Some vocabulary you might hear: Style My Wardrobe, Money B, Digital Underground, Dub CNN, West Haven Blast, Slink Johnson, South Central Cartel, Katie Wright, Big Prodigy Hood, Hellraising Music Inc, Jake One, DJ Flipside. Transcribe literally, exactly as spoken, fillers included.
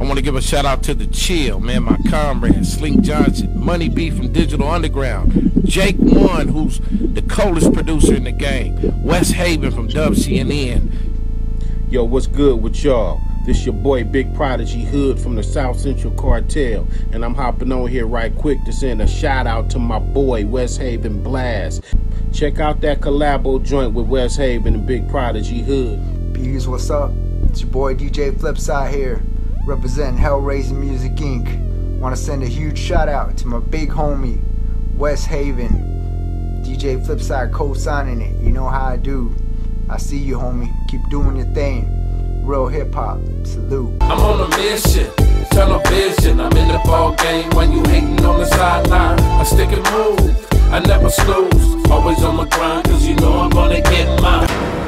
I want to give a shout out to the Chill, man, my comrades, Slink Johnson, Money B from Digital Underground, Jake One, who's the coldest producer in the game, West Haven from Dub C N N. Yo, what's good with y'all? This your boy Big Prodigy Hood from the South Central Cartel, and I'm hopping on here right quick to send a shout out to my boy West Haven Blast. Check out that collabo joint with West Haven and Big Prodigy Hood. Bees, what's up? It's your boy D J Flipside here, representing Hellraising Music Incorporated. Want to send a huge shout out to my big homie West Haven. D J Flipside co-signing it. You know how I do. I see you, homie. Keep doing your thing. Real hip-hop, salute. I'm on a mission, television. I'm in the ball game when you hating on the sideline. I stick and move, I never snooze. Always on my grind, cause you know I'm gonna get mine.